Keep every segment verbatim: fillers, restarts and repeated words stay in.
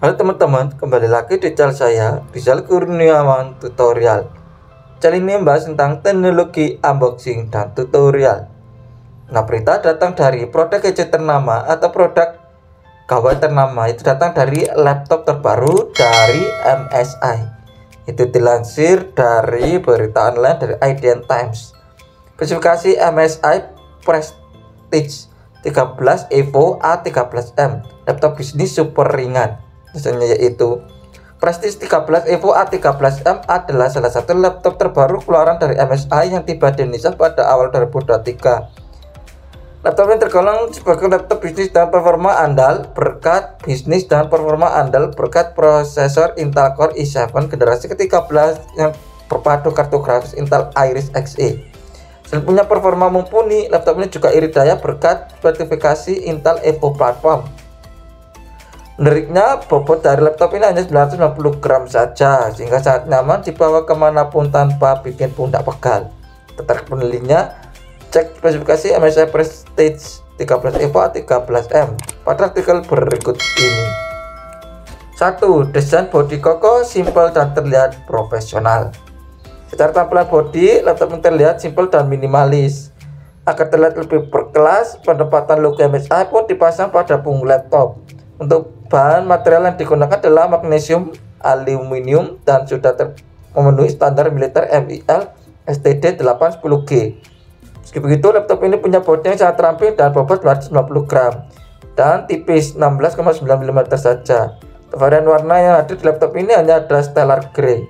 Halo teman-teman, kembali lagi di channel saya, di channel Kurniawan Tutorial. Channel ini membahas tentang teknologi unboxing dan tutorial. Nah, berita datang dari produk gadget ternama atau produk gawai ternama itu datang dari laptop terbaru dari M S I. Itu dilansir dari berita online dari I D N Times. Spesifikasi M S I Prestige tiga belas EVO A tiga belas M, laptop bisnis super ringan. Misalnya yaitu Prestige tiga belas EVO A tiga belas M adalah salah satu laptop terbaru keluaran dari M S I yang tiba di Indonesia pada awal dua ribu dua puluh tiga. Laptop ini tergolong sebagai laptop bisnis dan performa andal berkat bisnis dan performa andal berkat prosesor Intel Core i tujuh generasi ke tiga belas yang berpadu kartu grafis Intel Iris Xe. Selain punya performa mumpuni, laptop ini juga irit daya berkat sertifikasi Intel EVO Platform. Menariknya, bobot dari laptop ini hanya sembilan ratus lima puluh gram saja, sehingga sangat nyaman dibawa kemanapun tanpa bikin pundak pegal. Tertarik penelitinya? Cek spesifikasi M S I Prestige tiga belas EVO A tiga belas M pada artikel berikut ini. satu. Desain bodi kokoh, simpel dan terlihat profesional. Secara tampilan bodi, laptop ini terlihat simpel dan minimalis. Agar terlihat lebih berkelas, penempatan logo M S I pun dipasang pada punggung laptop. Untuk bahan material yang digunakan adalah magnesium, aluminium, dan sudah memenuhi standar militer M I L S T D delapan ratus sepuluh G. Meski begitu, laptop ini punya bodi yang sangat ramping dan bobot dua ratus lima puluh gram dan tipis enam belas koma sembilan milimeter saja. Varian warna yang ada di laptop ini hanya ada stellar grey.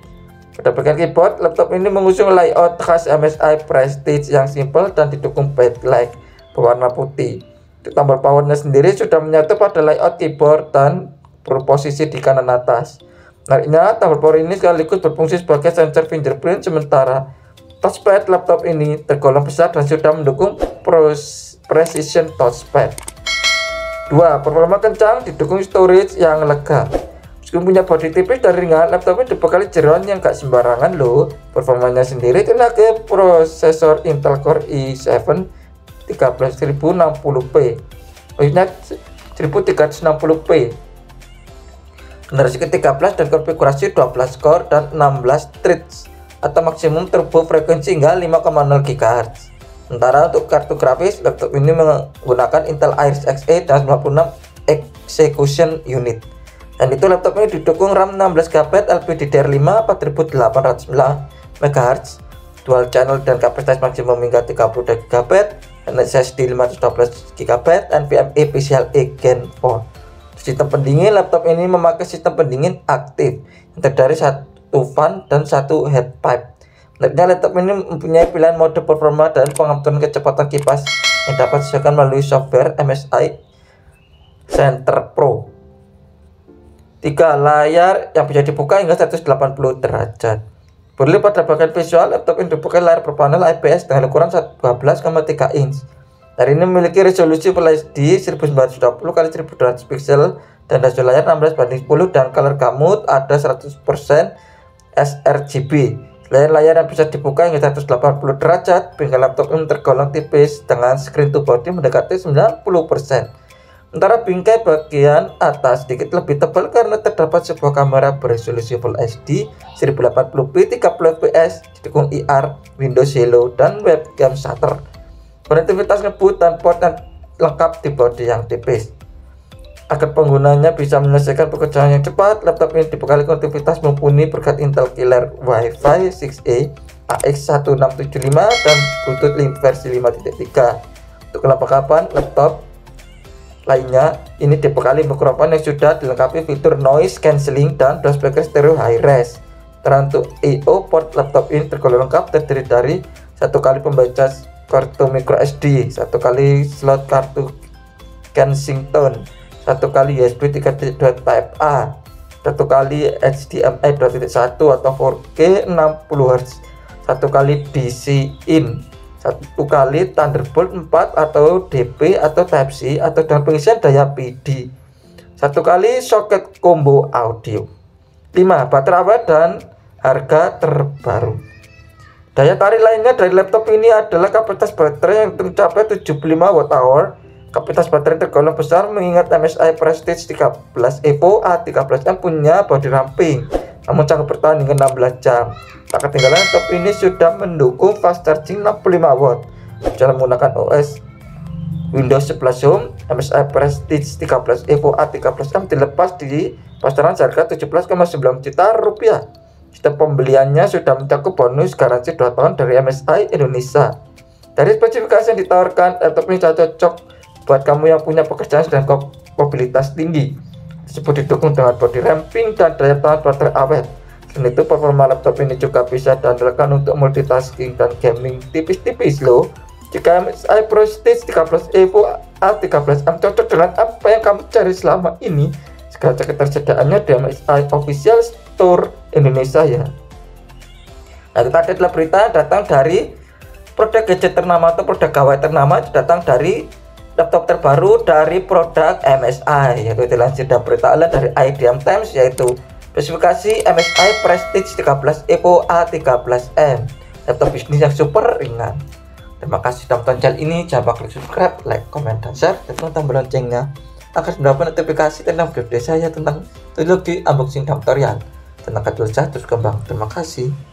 Pada bagian keyboard, laptop ini mengusung layout khas M S I Prestige yang simple dan didukung backlight berwarna putih. Tombol powernya sendiri sudah menyatu pada layout keyboard dan berposisi di kanan atas. Menariknya, tombol power ini sekaligus berfungsi sebagai sensor fingerprint, sementara touchpad laptop ini tergolong besar dan sudah mendukung precision touchpad. Dua. Performa kencang didukung storage yang lega. Meskipun punya bodi tipis dan ringan, laptop ini dibekali jeroan yang gak sembarangan loh. Performanya sendiri tenaga prosesor Intel Core i tujuh tiga belas ribu enam puluh p, maksudnya seribu tiga ratus enam puluh p generasi ke tiga belas dan konfigurasi dua belas core dan enam belas threads atau maksimum turbo frekuensi hingga lima koma nol gigahertz. Sementara untuk kartu grafis, laptop ini menggunakan Intel Iris Xe dan sembilan puluh enam execution unit. Dan itu laptop ini didukung RAM enam belas gigabyte L P D D R lima empat ribu delapan ratus megahertz, dual channel dan kapasitas maksimum hingga tiga puluh gigabyte. S S D lima ratus dua belas gigabyte, NVMe PCIe Gen empat. Sistem pendingin, laptop ini memakai sistem pendingin aktif yang terdiri satu fan dan satu heat pipe. Menariknya, laptop ini mempunyai pilihan mode performa dan pengaturan kecepatan kipas yang dapat disesuaikan melalui software M S I Center Pro. Tiga. Layar yang bisa dibuka hingga seratus delapan puluh derajat. Beralih pada bagian visual, laptop ini dibekali layar berpanel I P S dengan ukuran dua belas koma tiga inch. Layar ini memiliki resolusi Full H D seribu sembilan ratus dua puluh kali seribu dua ratus pixel dan rasio layar enam belas banding sepuluh dan color gamut ada seratus persen sRGB. Selain layar yang bisa dibuka hingga seratus delapan puluh derajat, bingkai laptop ini tergolong tipis dengan screen to body mendekati sembilan puluh persen. Sementara bingkai bagian atas sedikit lebih tebal karena terdapat sebuah kamera beresolusi Full H D seribu delapan puluh p tiga puluh fps didukung I R, Windows Hello, dan webcam shutter. Konektivitas ngebut dan port yang lengkap di bodi yang tipis. Agar penggunanya bisa menyelesaikan pekerjaan yang cepat, laptop ini dibekali konektivitas mumpuni berkat Intel Killer WiFi enam E A X satu enam tujuh lima dan Bluetooth versi lima titik tiga. Untuk kelengkapan laptop lainnya, ini dibekali mikrofon yang sudah dilengkapi fitur noise cancelling dan dua speaker stereo high-res. Untuk I O port laptop ini tergolong lengkap, terdiri dari satu kali pembaca kartu micro S D, satu kali slot kartu Kensington, satu kali U S B tiga titik dua Type A, satu kali H D M I dua titik satu atau empat K enam puluh hertz, satu kali D C in, satu kali Thunderbolt empat atau D P atau Type-C atau dengan pengisian daya P D, satu kali soket combo audio. Lima. Baterai awet dan harga terbaru. Daya tarik lainnya dari laptop ini adalah kapasitas baterai yang mencapai tujuh puluh lima watt hour Kapasitas baterai tergolong besar mengingat M S I Prestige tiga belas EVO A tiga belas M punya body ramping, namun cangkup bertahan hingga enam belas jam. Tak ketinggalan, laptop ini sudah mendukung fast charging enam puluh lima watt. Dalam menggunakan O S Windows sebelas Home, M S I Prestige tiga belas EVO A tiga belas M dilepas di pasaran harga tujuh belas koma sembilan juta rupiah. Sistem pembeliannya sudah mencakup bonus garansi dua tahun dari M S I Indonesia. Dari spesifikasi yang ditawarkan, laptop ini cocok buat kamu yang punya pekerjaan dan mobilitas tinggi. Tersebut didukung dengan body ramping dan daya tahan baterai awet. Selain itu, performa laptop ini juga bisa diandalkan untuk multitasking dan gaming tipis-tipis loh. Jika M S I Prestige tiga belas EVO A tiga belas M cocok dengan apa yang kamu cari selama ini, segera cek ketersediaannya di M S I Official Store Indonesia ya. Nah, kita ada adalah berita datang dari produk gadget ternama atau produk gawai ternama, datang dari laptop terbaru dari produk M S I, yaitu dilansir dari berita ala dari I D N Times, yaitu spesifikasi M S I Prestige tiga belas EVO A tiga belas M, laptop bisnis yang super ringan. Terima kasih sudah menonton channel ini. Jangan lupa klik subscribe, like, komen, dan share, dan tekan tombol loncengnya agar mendapat notifikasi tentang video saya tentang teknologi unboxing dan tutorial tentang gadget terus kembang. Terima kasih.